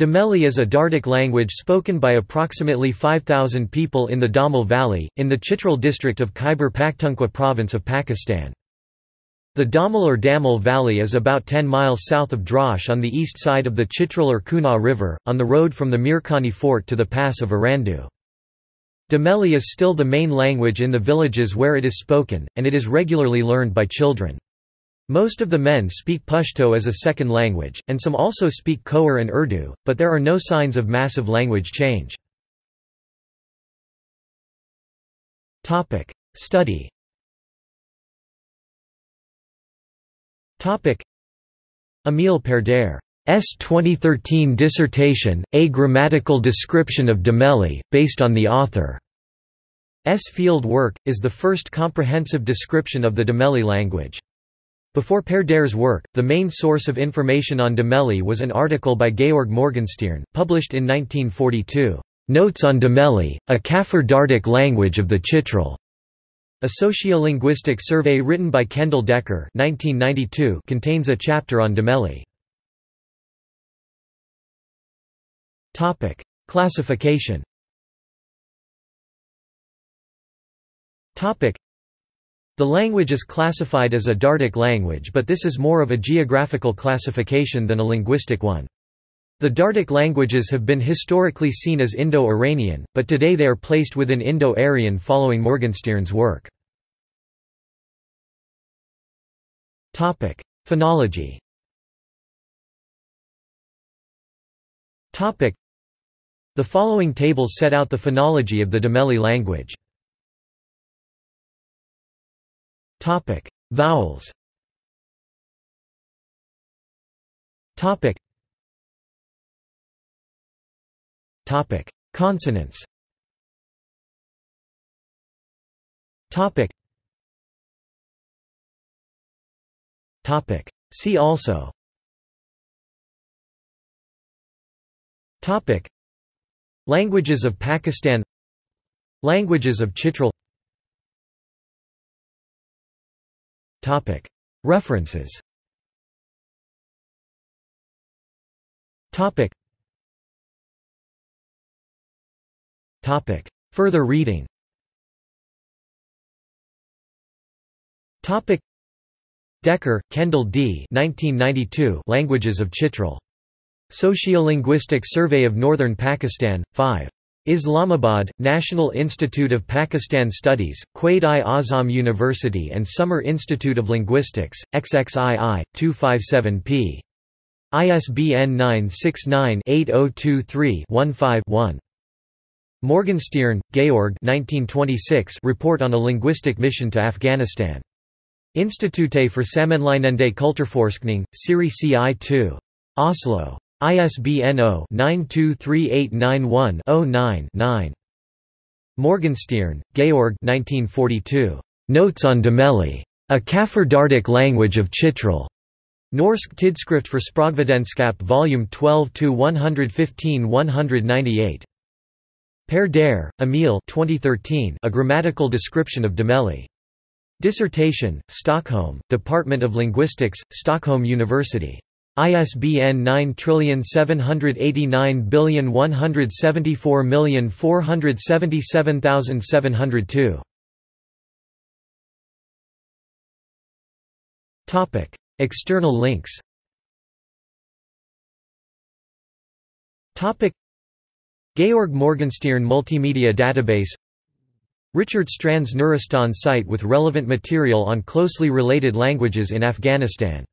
Dameli is a Dardic language spoken by approximately 5,000 people in the Domel Valley, in the Chitral district of Khyber Pakhtunkhwa province of Pakistan. The Domel or Damel Valley is about 10 miles south of Drosh on the east side of the Chitral or Kunar river, on the road from the Mirkhani fort to the pass of Arandu. Dameli is still the main language in the villages where it is spoken, and it is regularly learned by children. Most of the men speak Pashto as a second language, and some also speak Khowar and Urdu, but there are no signs of massive language change. Study. Emil Perder's 2013 dissertation, A Grammatical Description of Dameli, based on the author's field work, is the first comprehensive description of the Dameli language. Before Perder's work, the main source of information on Dameli was an article by Georg Morgenstierne, published in 1942, "Notes on Dameli, a Kaffir-Dardic language of the Chitral", a sociolinguistic survey written by Kendall Decker 1992 contains a chapter on Dameli. Classification. The language is classified as a Dardic language, but this is more of a geographical classification than a linguistic one. The Dardic languages have been historically seen as Indo-Iranian, but today they are placed within Indo-Aryan following Morgenstierne's work. Phonology. The following tables set out the phonology of the Dameli language. Vowels. Consonants. See also. Languages of Pakistan. Languages of Chitral. References. Further reading. Decker, Kendall D. 1992. Languages of Chitral. Sociolinguistic Survey of Northern Pakistan, 5. Islamabad, National Institute of Pakistan Studies, Quaid-i-Azam University and Summer Institute of Linguistics, XXII, 257p. ISBN 969-8023-15-1. Morgenstierne, Georg Report on a Linguistic Mission to Afghanistan. Institute for Sammenlignende Kulturforskning, Serie CI 2. Oslo. ISBN 0-923891-09-9. Morgenstierne, Georg Notes on Dameli. A Kaffir-Dardic Language of Chitral. Norsk Tidskrift for Sprogvidenskap Vol. 12-115-198. Perder, Emil 2013. A Grammatical Description of Dameli. Dissertation, Stockholm, Department of Linguistics, Stockholm University. ISBN 9789174477702. Topic: External links. Topic: Georg Morgenstierne Multimedia Database. Richard Strand's Nuristan site with relevant material on closely related languages in Afghanistan.